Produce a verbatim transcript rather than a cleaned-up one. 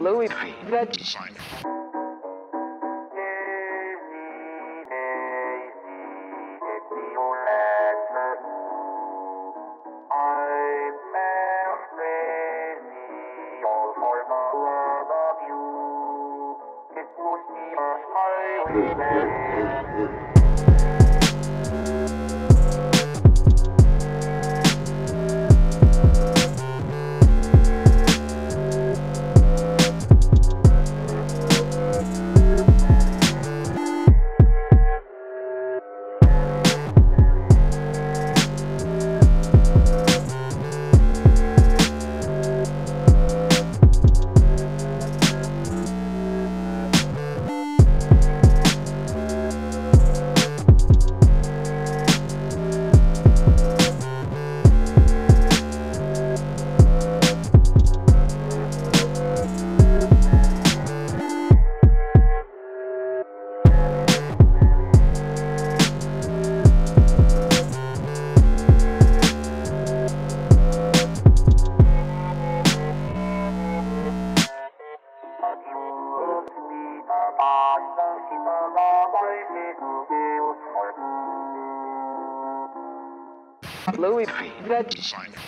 Loui V, The Designer. Loui V, The Designer.